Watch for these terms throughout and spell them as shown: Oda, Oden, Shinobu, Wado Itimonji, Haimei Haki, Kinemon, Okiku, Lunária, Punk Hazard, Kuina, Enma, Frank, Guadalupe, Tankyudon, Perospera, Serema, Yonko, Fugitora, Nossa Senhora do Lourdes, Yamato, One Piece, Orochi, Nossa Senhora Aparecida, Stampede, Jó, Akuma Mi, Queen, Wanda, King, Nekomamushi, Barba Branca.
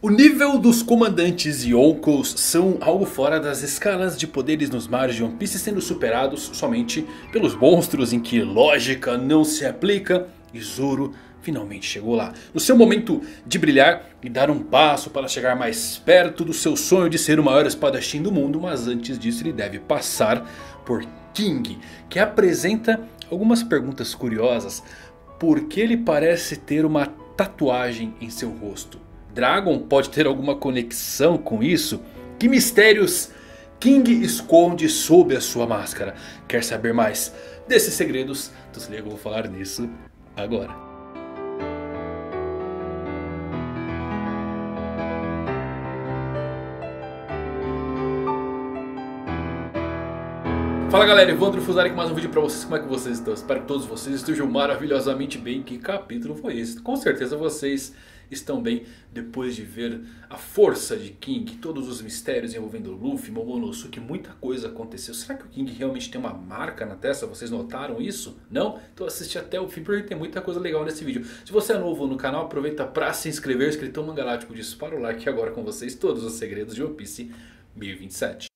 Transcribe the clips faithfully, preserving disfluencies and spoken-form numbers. O nível dos comandantes Yonkos são algo fora das escalas de poderes nos mares de One Piece, sendo superados somente pelos monstros em que lógica não se aplica, e Zoro finalmente chegou lá. No seu momento de brilhar e dar um passo para chegar mais perto do seu sonho de ser o maior espadachim do mundo, mas antes disso ele deve passar por King, que apresenta algumas perguntas curiosas. Por que ele parece ter uma tatuagem em seu rosto? Dragon pode ter alguma conexão com isso? Que mistérios King esconde sob a sua máscara? Quer saber mais desses segredos? Então se liga, eu vou falar nisso agora. Fala galera, Evandro Fuzari com mais um vídeo pra vocês. Como é que vocês estão? Espero que todos vocês estejam maravilhosamente bem. Que capítulo foi esse? Com certeza vocês estão bem depois de ver a força de King, todos os mistérios envolvendo Luffy, Momonosuke, muita coisa aconteceu. Será que o King realmente tem uma marca na testa? Vocês notaram isso? Não? Então assiste até o fim porque tem muita coisa legal nesse vídeo. Se você é novo no canal, aproveita para se inscrever. Escritão Mangalático dispara o like agora com vocês todos os segredos de One Piece mil e vinte e sete.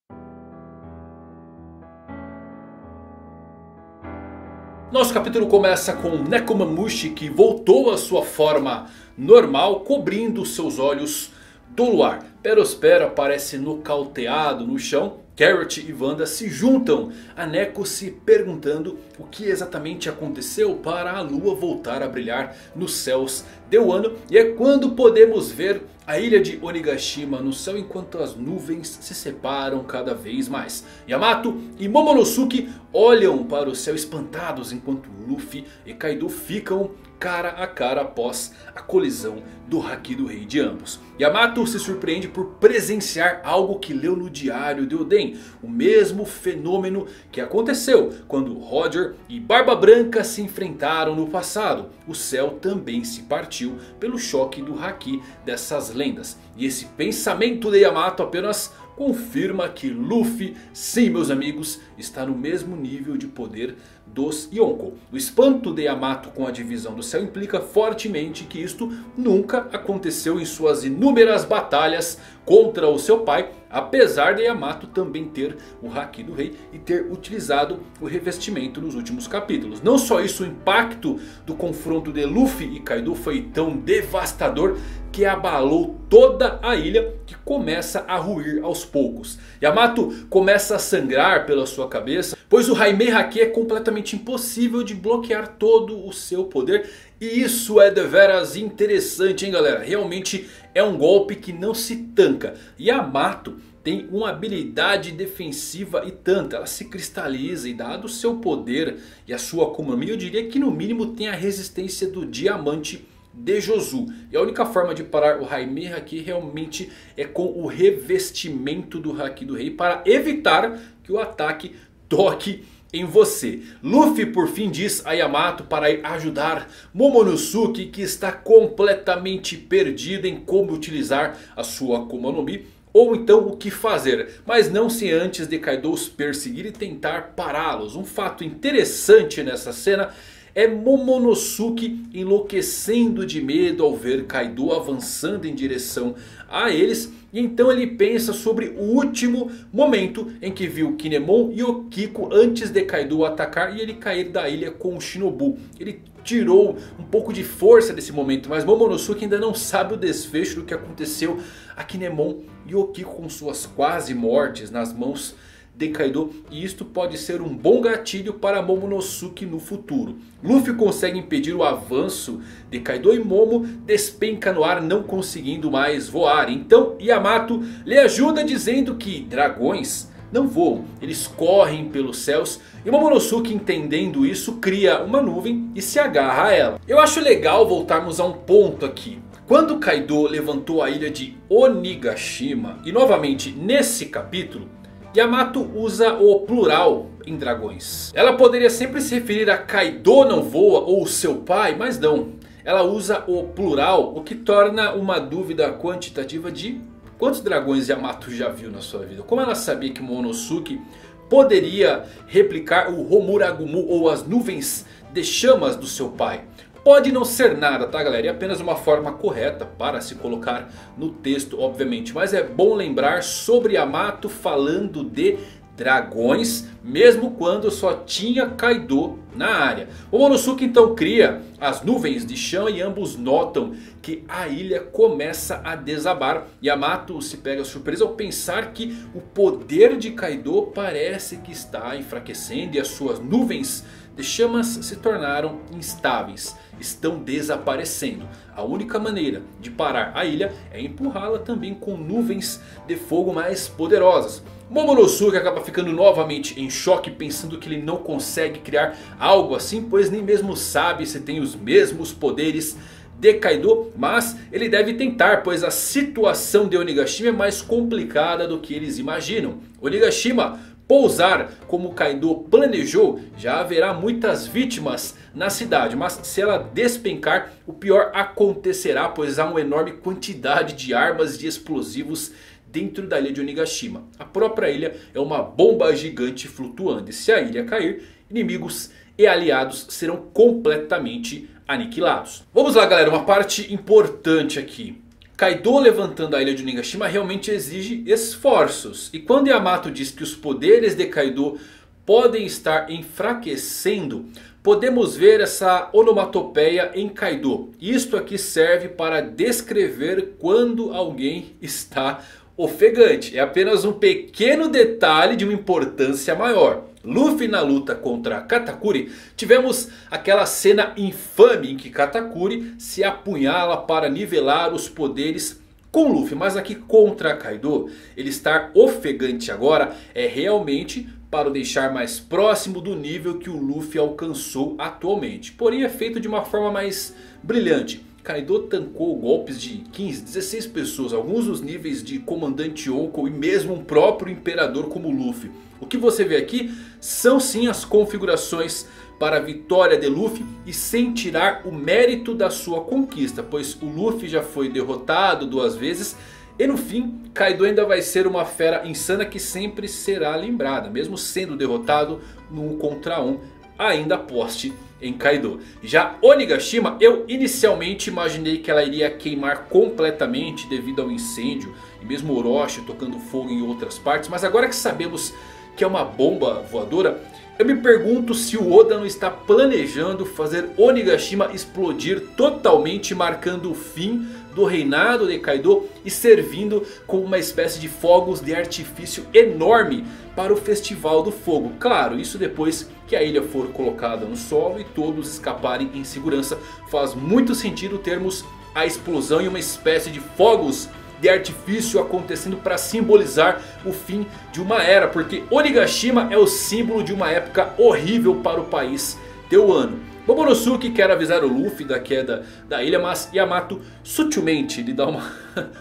Nosso capítulo começa com Nekomamushi, que voltou à sua forma normal, cobrindo seus olhos do luar. Perospera aparece nocauteado no chão. Carrot e Wanda se juntam a Neko se perguntando o que exatamente aconteceu para a lua voltar a brilhar nos céus de Wano. E é quando podemos ver a ilha de Onigashima no céu enquanto as nuvens se separam cada vez mais. Yamato e Momonosuke olham para o céu espantados enquanto Luffy e Kaido ficam cara a cara após a colisão do haki do rei de ambos. Yamato se surpreende por presenciar algo que leu no diário de Oden, o mesmo fenômeno que aconteceu quando Roger e Barba Branca se enfrentaram no passado. O céu também se partiu pelo choque do haki dessas lendas. E esse pensamento de Yamato apenas confirma que Luffy, sim meus amigos, está no mesmo nível de poder dos Yonko. O espanto de Yamato com a divisão do céu implica fortemente que isto nunca aconteceu em suas inúmeras batalhas contra o seu pai, apesar de Yamato também ter o haki do rei e ter utilizado o revestimento nos últimos capítulos. Não só isso, o impacto do confronto de Luffy e Kaido foi tão devastador que abalou toda a ilha, que começa a ruir aos poucos. Yamato começa a sangrar pela sua cabeça, pois o Haimei Haki é completamente impossível de bloquear todo o seu poder. E isso é deveras interessante, hein galera. Realmente é um golpe que não se tanca. Yamato tem uma habilidade defensiva e tanta. Ela se cristaliza e dado o seu poder e a sua Akuma Mi, eu diria que no mínimo tem a resistência do diamante de Josu. E a única forma de parar o Haimei Haki realmente é com o revestimento do Haki do Rei, para evitar que o ataque toque em você. Luffy por fim diz a Yamato para ir ajudar Momonosuke, que está completamente perdido em como utilizar a sua Akuma no Mi, ou então o que fazer, mas não sem antes de Kaido os perseguir e tentar pará-los. Um fato interessante nessa cena é Momonosuke enlouquecendo de medo ao ver Kaido avançando em direção a eles. E então ele pensa sobre o último momento em que viu Kinemon e Okiku antes de Kaido atacar e ele cair da ilha com o Shinobu. Ele tirou um pouco de força desse momento, mas Momonosuke ainda não sabe o desfecho do que aconteceu a Kinemon e Okiku com suas quase mortes nas mãos de Kaido, e isto pode ser um bom gatilho para Momonosuke no futuro. Luffy consegue impedir o avanço de Kaido e Momo despenca no ar, não conseguindo mais voar. Então Yamato lhe ajuda dizendo que dragões não voam, eles correm pelos céus. E Momonosuke, entendendo isso, cria uma nuvem e se agarra a ela. Eu acho legal voltarmos a um ponto aqui. Quando Kaido levantou a ilha de Onigashima, e novamente nesse capítulo, Yamato usa o plural em dragões. Ela poderia sempre se referir a Kaido não voa ou seu pai, mas não. Ela usa o plural, o que torna uma dúvida quantitativa de quantos dragões Yamato já viu na sua vida. Como ela sabia que Momonosuke poderia replicar o Homuragumu ou as nuvens de chamas do seu pai? pode não ser nada, tá galera? É apenas uma forma correta para se colocar no texto, obviamente. Mas é bom lembrar sobre Yamato falando de dragões, mesmo quando só tinha Kaido na área. O Momonosuke então cria as nuvens de chão e ambos notam que a ilha começa a desabar. Yamato se pega surpresa ao pensar que o poder de Kaido parece que está enfraquecendo e as suas nuvens de chamas se tornaram instáveis, estão desaparecendo. A única maneira de parar a ilha é empurrá-la também com nuvens de fogo mais poderosas. Momonosuke acaba ficando novamente em choque, pensando que ele não consegue criar algo assim, pois nem mesmo sabe se tem os mesmos poderes de Kaido, mas ele deve tentar, pois a situação de Onigashima é mais complicada do que eles imaginam. Onigashima pousar como Kaido planejou, já haverá muitas vítimas na cidade, mas se ela despencar, o pior acontecerá, pois há uma enorme quantidade de armas e explosivos dentro da ilha de Onigashima. A própria ilha é uma bomba gigante flutuando. E se a ilha cair, inimigos e aliados serão completamente aniquilados. Vamos lá galera, uma parte importante aqui. Kaido levantando a ilha de Onigashima realmente exige esforços. E quando Yamato diz que os poderes de Kaido podem estar enfraquecendo, podemos ver essa onomatopeia em Kaido. Isto aqui serve para descrever quando alguém está ofegante. É apenas um pequeno detalhe de uma importância maior. Luffy na luta contra Katakuri, tivemos aquela cena infame em que Katakuri se apunhala para nivelar os poderes com Luffy. Mas aqui contra Kaido, ele estar ofegante agora é realmente para o deixar mais próximo do nível que o Luffy alcançou atualmente. Porém é feito de uma forma mais brilhante. Kaido tancou golpes de quinze, dezesseis pessoas, alguns dos níveis de comandante Yonko e mesmo um próprio imperador como Luffy. O que você vê aqui são sim as configurações para a vitória de Luffy e sem tirar o mérito da sua conquista, pois o Luffy já foi derrotado duas vezes e no fim Kaido ainda vai ser uma fera insana que sempre será lembrada, mesmo sendo derrotado no um contra um, ainda poste em Kaido. Já Onigashima, eu inicialmente imaginei que ela iria queimar completamente devido ao incêndio e mesmo Orochi tocando fogo em outras partes, mas agora que sabemos que é uma bomba voadora, eu me pergunto se o Oda não está planejando fazer Onigashima explodir totalmente, marcando o fim do reinado de Kaido e servindo como uma espécie de fogos de artifício enorme para o Festival do Fogo. Claro, isso depois que a ilha for colocada no solo e todos escaparem em segurança. Faz muito sentido termos a explosão e uma espécie de fogos de artifício acontecendo para simbolizar o fim de uma era, porque Onigashima é o símbolo de uma época horrível para o país de Wano. Momonosuke quer avisar o Luffy da queda da ilha, mas Yamato sutilmente lhe dá uma,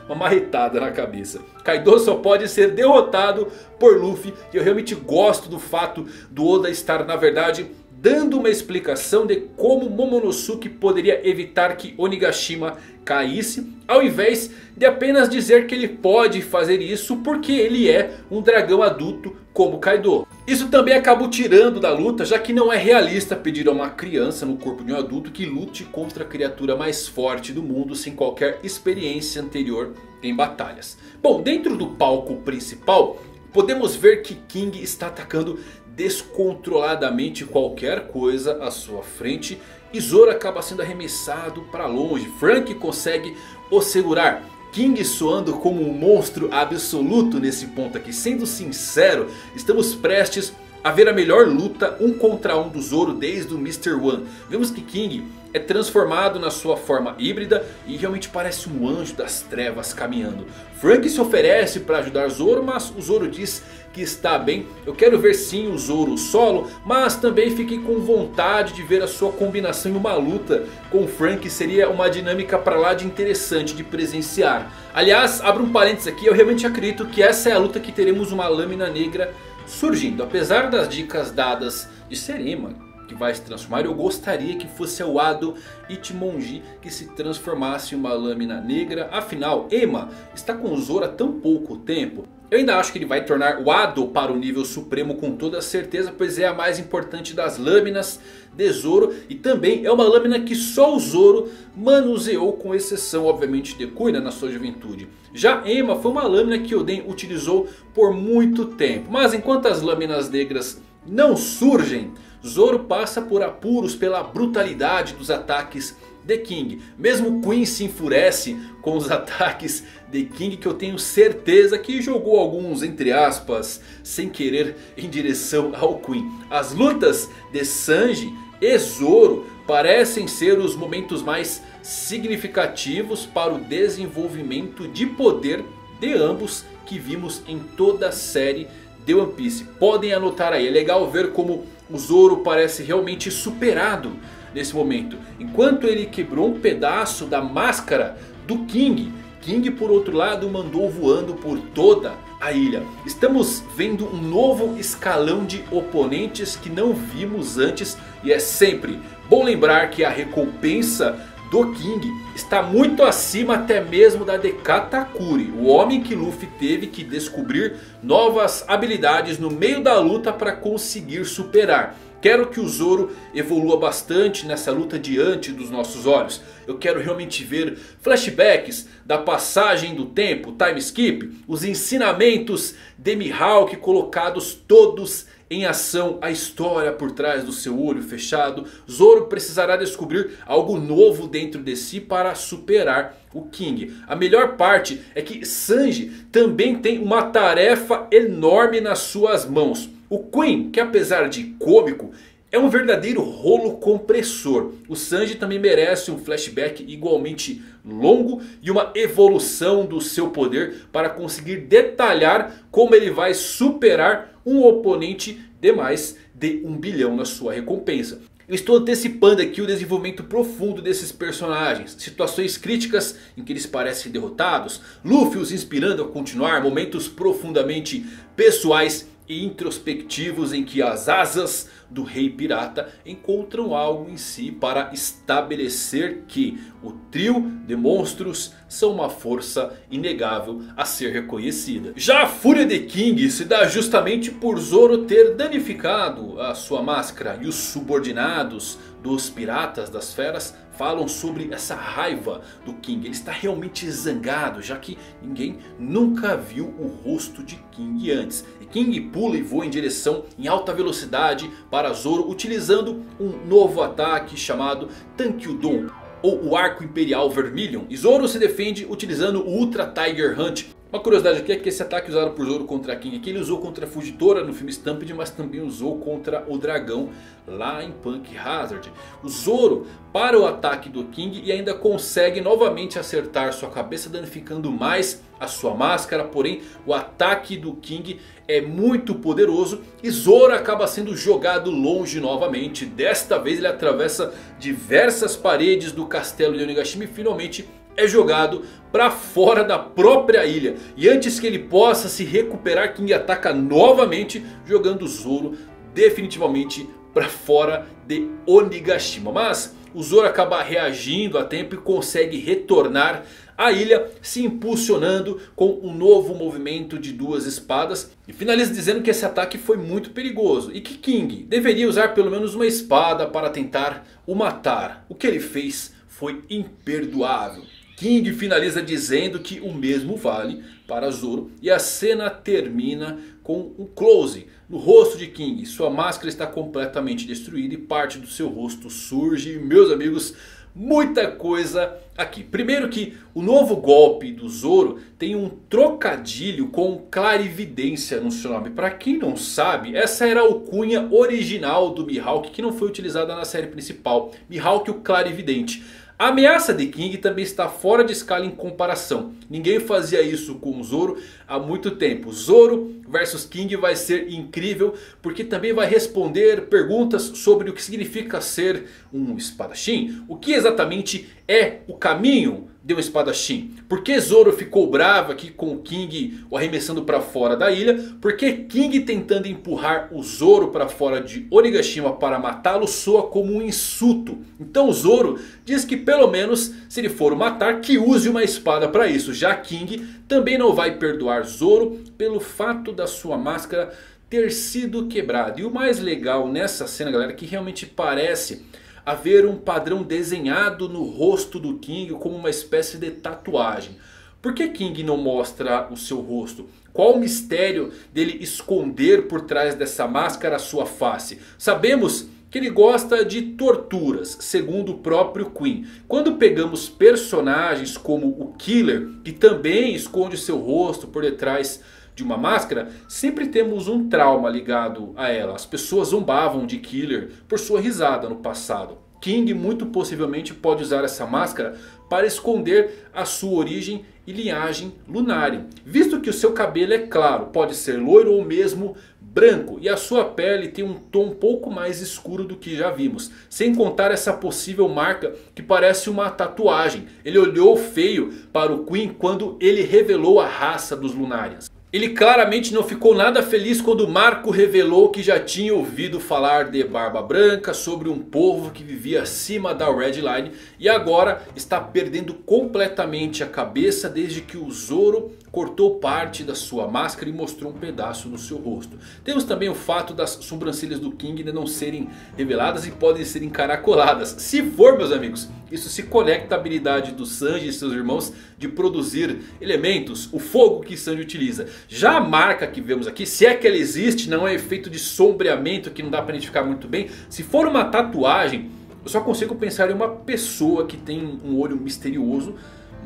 uma marretada na cabeça. Kaido só pode ser derrotado por Luffy e eu realmente gosto do fato do Oda estar na verdade dando uma explicação de como Momonosuke poderia evitar que Onigashima caísse, ao invés de apenas dizer que ele pode fazer isso porque ele é um dragão adulto como Kaido. Isso também acabou tirando da luta, já que não é realista pedir a uma criança no corpo de um adulto que lute contra a criatura mais forte do mundo sem qualquer experiência anterior em batalhas. Bom, dentro do palco principal, podemos ver que King está atacando descontroladamente qualquer coisa à sua frente. E Zoro acaba sendo arremessado para longe. Frank consegue o segurar. King soando como um monstro absoluto nesse ponto aqui. Sendo sincero, estamos prestes a ver a melhor luta um contra um do Zoro desde o mister One. Vemos que King é transformado na sua forma híbrida e realmente parece um anjo das trevas caminhando. Frank se oferece para ajudar Zoro, mas o Zoro diz que está bem. Eu quero ver sim o Zoro solo, mas também fiquei com vontade de ver a sua combinação em uma luta com Frank. Seria uma dinâmica para lá de interessante de presenciar. Aliás, abro um parênteses aqui, eu realmente acredito que essa é a luta que teremos uma lâmina negra surgindo. Apesar das dicas dadas de Serema, que vai se transformar. Eu gostaria que fosse o Wado Itimonji que se transformasse em uma lâmina negra. Afinal, Enma está com Zoro há tão pouco tempo. Eu ainda acho que ele vai tornar Wado para o nível supremo com toda certeza, pois é a mais importante das lâminas de Zoro. E também é uma lâmina que só o Zoro manuseou, com exceção obviamente de Kuina na sua juventude. Já Enma foi uma lâmina que Oden utilizou por muito tempo. Mas enquanto as lâminas negras não surgem, Zoro passa por apuros pela brutalidade dos ataques de King. Mesmo Queen se enfurece com os ataques de King, que eu tenho certeza que jogou alguns, entre aspas, sem querer em direção ao Queen. As lutas de Sanji e Zoro parecem ser os momentos mais significativos para o desenvolvimento de poder de ambos que vimos em toda a série de One Piece. Podem anotar aí, é legal ver como o Zoro parece realmente superado nesse momento. Enquanto ele quebrou um pedaço da máscara do King, King por outro lado mandou voando por toda a ilha. Estamos vendo um novo escalão de oponentes que não vimos antes. E é sempre bom lembrar que a recompensa do King está muito acima até mesmo da de Katakuri, o homem que Luffy teve que descobrir novas habilidades no meio da luta para conseguir superar. Quero que o Zoro evolua bastante nessa luta diante dos nossos olhos. Eu quero realmente ver flashbacks da passagem do tempo, time skip, os ensinamentos de Mihawk colocados todos em ação, a história por trás do seu olho fechado. Zoro precisará descobrir algo novo dentro de si para superar o King. A melhor parte é que Sanji também tem uma tarefa enorme nas suas mãos. O Queen, que apesar de cômico, é um verdadeiro rolo compressor. O Sanji também merece um flashback igualmente longo e uma evolução do seu poder para conseguir detalhar como ele vai superar um oponente de mais de um bilhão na sua recompensa. Eu estou antecipando aqui o desenvolvimento profundo desses personagens. Situações críticas em que eles parecem derrotados, Luffy os inspirando a continuar, momentos profundamente pessoais e introspectivos em que as asas do rei pirata encontram algo em si para estabelecer que o trio de monstros são uma força inegável a ser reconhecida. Já a fúria de King se dá justamente por Zoro ter danificado a sua máscara, e os subordinados dos piratas das feras falam sobre essa raiva do King. Ele está realmente zangado, já que ninguém nunca viu o rosto de King antes. E King pula e voa em direção em alta velocidade para Zoro, utilizando um novo ataque chamado Tankyudon, ou o Arco Imperial Vermilion. E Zoro se defende utilizando o Ultra Tiger Hunt. Uma curiosidade aqui é que esse ataque usado por Zoro contra King aqui, ele usou contra a Fugitora no filme Stampede, mas também usou contra o Dragão lá em Punk Hazard. O Zoro para o ataque do King e ainda consegue novamente acertar sua cabeça, danificando mais a sua máscara. Porém, o ataque do King é muito poderoso e Zoro acaba sendo jogado longe novamente. Desta vez ele atravessa diversas paredes do castelo de Onigashima e finalmente é jogado para fora da própria ilha. E antes que ele possa se recuperar, King ataca novamente, jogando Zoro definitivamente para fora de Onigashima. Mas o Zoro acaba reagindo a tempo e consegue retornar à ilha, se impulsionando com um novo movimento de duas espadas. E finaliza dizendo que esse ataque foi muito perigoso e que King deveria usar pelo menos uma espada para tentar o matar. O que ele fez foi imperdoável. King finaliza dizendo que o mesmo vale para Zoro. E a cena termina com um close no rosto de King. Sua máscara está completamente destruída e parte do seu rosto surge. Meus amigos, muita coisa aqui. Primeiro que o novo golpe do Zoro tem um trocadilho com clarividência no seu nome. Para quem não sabe, essa era a alcunha original do Mihawk, que não foi utilizada na série principal. Mihawk, o clarividente. A ameaça de King também está fora de escala em comparação. Ninguém fazia isso com o Zoro há muito tempo. Zoro versus King vai ser incrível, porque também vai responder perguntas sobre o que significa ser um espadachim. O que exatamente é o caminho deu espadachim? Por que Zoro ficou bravo aqui com o King o arremessando para fora da ilha? Por que King tentando empurrar o Zoro para fora de Onigashima para matá-lo soa como um insulto? Então o Zoro diz que pelo menos se ele for matar que use uma espada para isso. Já King também não vai perdoar Zoro pelo fato da sua máscara ter sido quebrada. E o mais legal nessa cena, galera, que realmente parece haver um padrão desenhado no rosto do King como uma espécie de tatuagem. Por que King não mostra o seu rosto? Qual o mistério dele esconder por trás dessa máscara a sua face? Sabemos que ele gosta de torturas, segundo o próprio Queen. Quando pegamos personagens como o Killer, que também esconde seu rosto por detrás de uma máscara, sempre temos um trauma ligado a ela. As pessoas zombavam de Killer por sua risada no passado. King muito possivelmente pode usar essa máscara para esconder a sua origem e linhagem lunar, visto que o seu cabelo é claro, pode ser loiro ou mesmo branco, e a sua pele tem um tom um pouco mais escuro do que já vimos. Sem contar essa possível marca que parece uma tatuagem. Ele olhou feio para o Queen quando ele revelou a raça dos Lunárias. Ele claramente não ficou nada feliz quando Marco revelou que já tinha ouvido falar de Barba Branca, sobre um povo que vivia acima da Red Line, e agora está perdendo completamente a cabeça desde que o Zoro cortou parte da sua máscara e mostrou um pedaço no seu rosto. Temos também o fato das sobrancelhas do King não serem reveladas e podem ser encaracoladas. Se for, meus amigos, isso se conecta à habilidade do Sanji e seus irmãos de produzir elementos, o fogo que Sanji utiliza. Já a marca que vemos aqui, se é que ela existe, não é efeito de sombreamento que não dá para identificar muito bem. Se for uma tatuagem, eu só consigo pensar em uma pessoa que tem um olho misterioso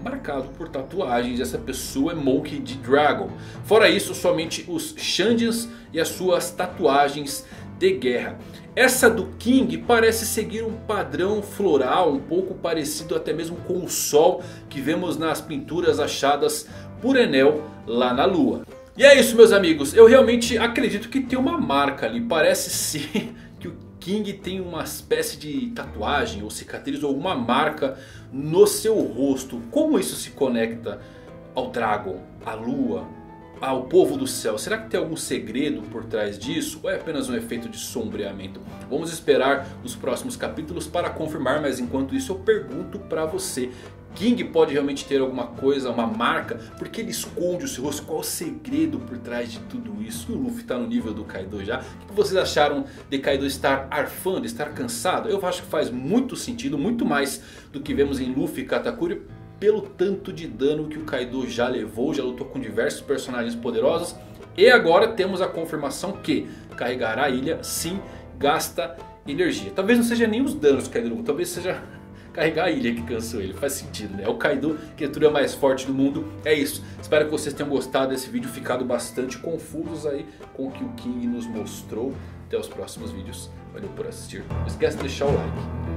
marcado por tatuagens. Essa pessoa é Monkey D. Dragon. Fora isso, somente os Shanjins e as suas tatuagens de guerra. Essa do King parece seguir um padrão floral um pouco parecido até mesmo com o sol que vemos nas pinturas achadas por Enel lá na lua. E é isso, meus amigos, eu realmente acredito que tem uma marca ali. Parece ser que o King tem uma espécie de tatuagem ou cicatriz ou alguma marca no seu rosto. Como isso se conecta ao Dragon, à lua, ao povo do céu? Será que tem algum segredo por trás disso? Ou é apenas um efeito de sombreamento? Vamos esperar os próximos capítulos para confirmar. Mas enquanto isso eu pergunto pra você: King pode realmente ter alguma coisa, uma marca? Por que ele esconde o seu rosto? Qual o segredo por trás de tudo isso? E o Luffy tá no nível do Kaido já? O que vocês acharam de Kaido estar arfando, estar cansado? Eu acho que faz muito sentido, muito mais do que vemos em Luffy e Katakuri, pelo tanto de dano que o Kaido já levou. Já lutou com diversos personagens poderosos. E agora temos a confirmação que carregar a ilha sim gasta energia. Talvez não seja nem os danos que Kaido levou. Talvez seja carregar a ilha que cansou ele. Faz sentido, né? O Kaido, criatura mais forte do mundo. É isso. Espero que vocês tenham gostado desse vídeo. Ficado bastante confusos aí com o que o King nos mostrou. Até os próximos vídeos. Valeu por assistir. Não esquece de deixar o like.